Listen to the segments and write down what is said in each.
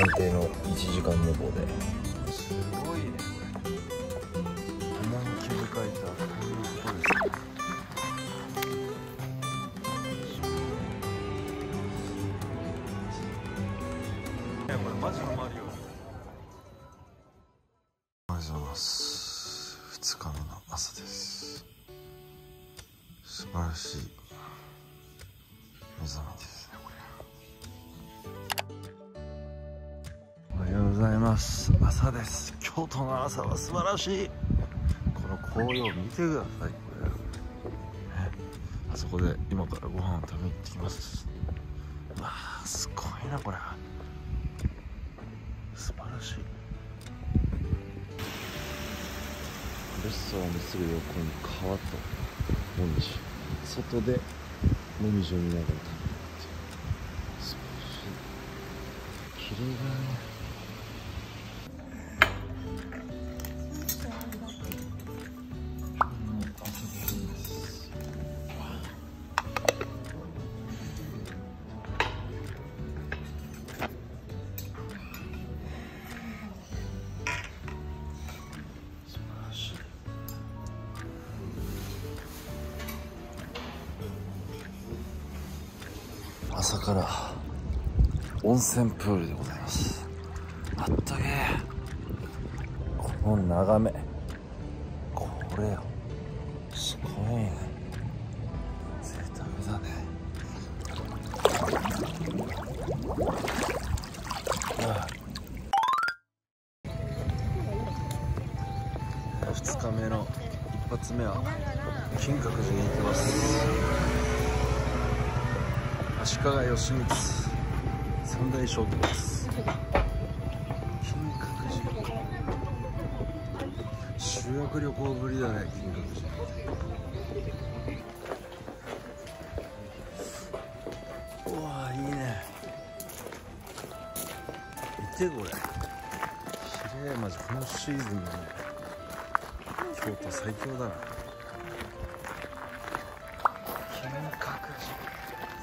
安定の1時間寝坊で。すごいねこれ。こんなに切り替えたらこういうことですね。これマジのマリオ。おはようございます。2日目の朝です。素晴らしい目覚めですねこれ。おはようございます。朝です。京都の朝は素晴らしい。この紅葉見てくださいこれ。ね、あそこで今からご飯を食べに行ってきます。わあすごいなこれ。素晴らしい。レストランのすぐ横に川ともみじ、外でもみじを見ながら食べるっていう、素晴らしい。綺麗だね。朝から温泉プールでございます。あったけえ。この眺め、これよ、すごいね。贅沢だね。2日目の一発目は金閣寺に行きます。足利義満三大将軍です。金閣寺、修学旅行ぶりだね。金閣寺、うわーいいね。見てこれ、きれい。マジこのシーズンのね、京都最強だな。金閣寺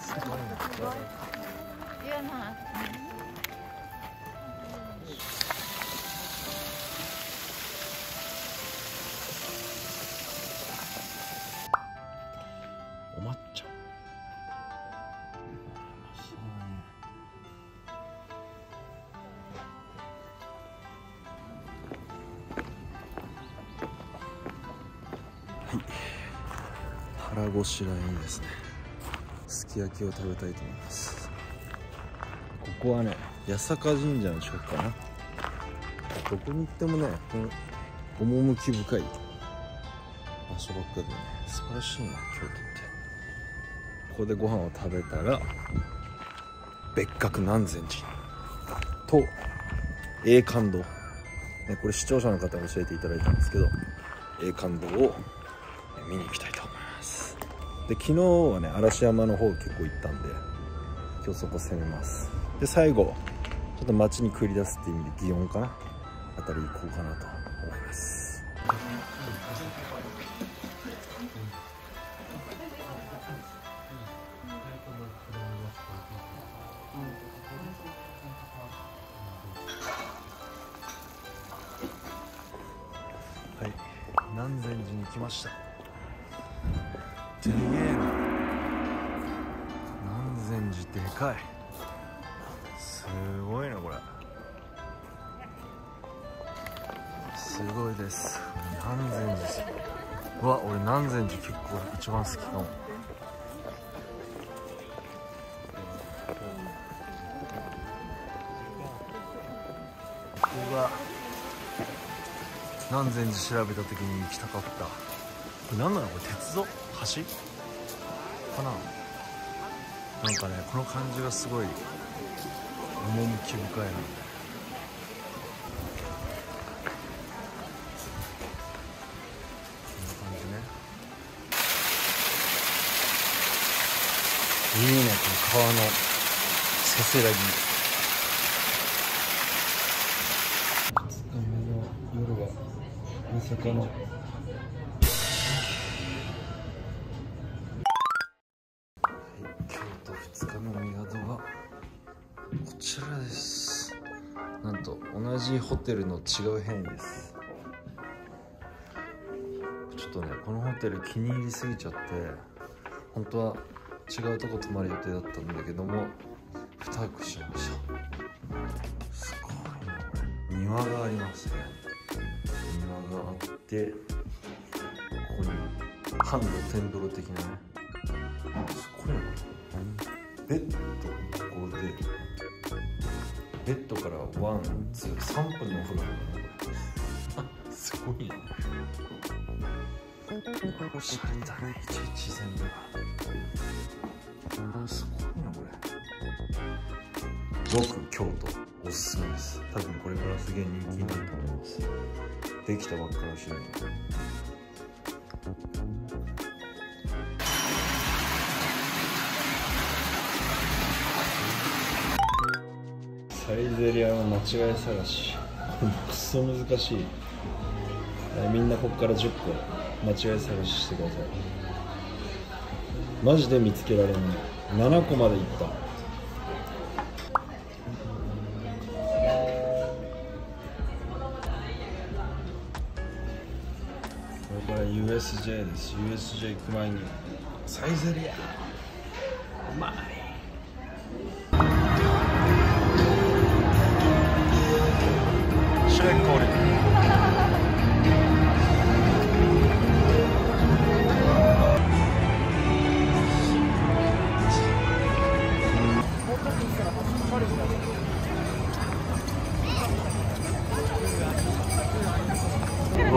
すごいな。お抹茶。はい。腹ごしらえいいですね。すき焼きを食べたいと思います。ここはね、八坂神社の近くかな。どこに行ってもね、この趣深い場所ばっかでね、素晴らしいな京都って。ここでご飯を食べたら別格南禅寺と永観堂、ね、これ視聴者の方に教えていただいたんですけど、永観堂を見に行きたいと思います。で、昨日はね、嵐山の方結構行ったんで、今日そこ攻めます。で、最後ちょっと街に繰り出すっていう意味で祇園かなあたり行こうかなと思います。はい、南禅寺に来ました。すげえな、南禅寺でかい。すごいなこれ。すごいです、南禅寺。うわ、俺南禅寺結構一番好きかも。ここが南禅寺調べた時に行きたかった。これ何なの、これ鉄道橋かな。なんかね、この感じがすごい趣深いな。こんな感じね。いいね、この川のせせらぎ。夜は大阪の2日目の宿はこちらです。と同じホテルの違う部屋です。ちょっとねこのホテル気に入りすぎちゃって、本当は違うとこ泊まる予定だったんだけども2泊しました。すごい、庭がありますね。庭があってここに半露天風呂的なね、すごいな。ベッドここでベッドからワン、ツー、3分のお風呂だね。すごいね。おしゃれだね、111全部が。すごいな、これ。僕、京都、おすすめです。多分これからすげえ人気になると思います。できたばっかりの白いの。サイゼリアの間違い探し、これクソ難しい。みんなここから10個間違い探ししてください。マジで見つけられない。7個までいった。これから USJ です。 USJ 行く前にサイゼリアうまい。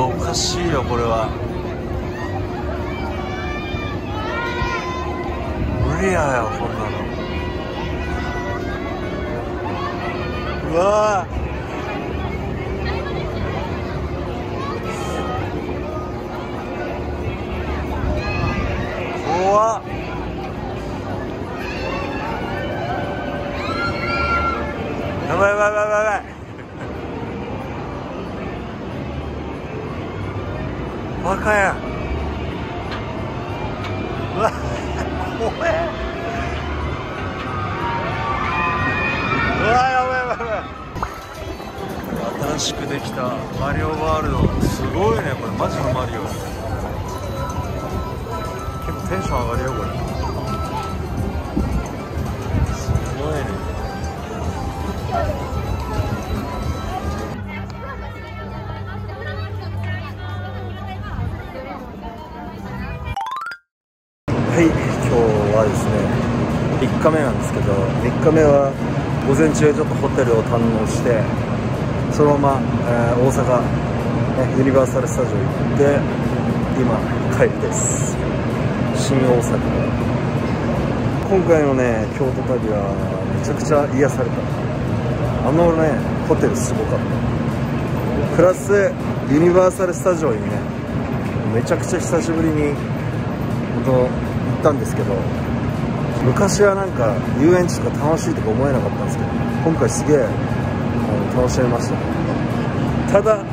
おかしいよこれは。無理やよこんなの。うわー怖っ。やばいやばいやばいやばい。バカやん。うわっ怖え。うわやばいやばいやばい。新しくできたマリオワールドすごいね。これマジのマリオ。結構テンション上がるよこれ。すごいね。はい、今日はですね3日目なんですけど、3日目は午前中ちょっとホテルを堪能して、そのまま、大阪、ユニバーサル・スタジオ行って今帰りです。新大阪。今回のね京都旅はめちゃくちゃ癒された。あのねホテルすごかった。プラスユニバーサル・スタジオにねめちゃくちゃ久しぶりに本当行ったんですけど、昔はなんか遊園地とか楽しいとか思えなかったんですけど、今回すげえ楽しめましたね。ただ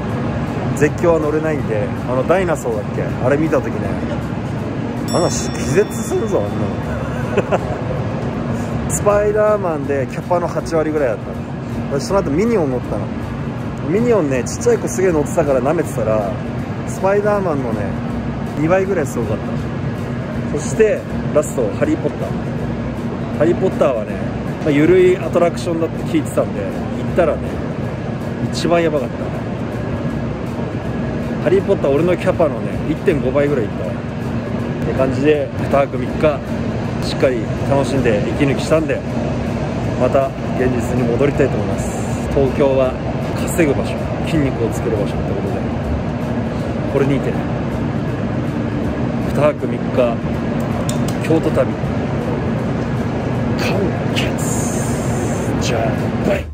絶叫は乗れないんで、あのダイナソーだっけ、あれ見た時ね、あんな気絶するぞあんなのスパイダーマンでキャパの8割ぐらいだったの。その後ミニオン乗ったの。ミニオンねちっちゃい子すげえ乗ってたから舐めてたら、スパイダーマンのね2倍ぐらいすごかった。そしてラスト「ハリー・ポッター」。ハリー・ポッターはね、まあ、緩いアトラクションだって聞いてたんで行ったらね一番やばかった。ハリー・ポッター俺のキャパのね 1.5 倍ぐらいいったって感じで、2泊3日しっかり楽しんで息抜きしたんで、また現実に戻りたいと思います。東京は稼ぐ場所、筋肉をつける場所ってことで、これにてね2泊3日京都旅完結。じゃあバイ。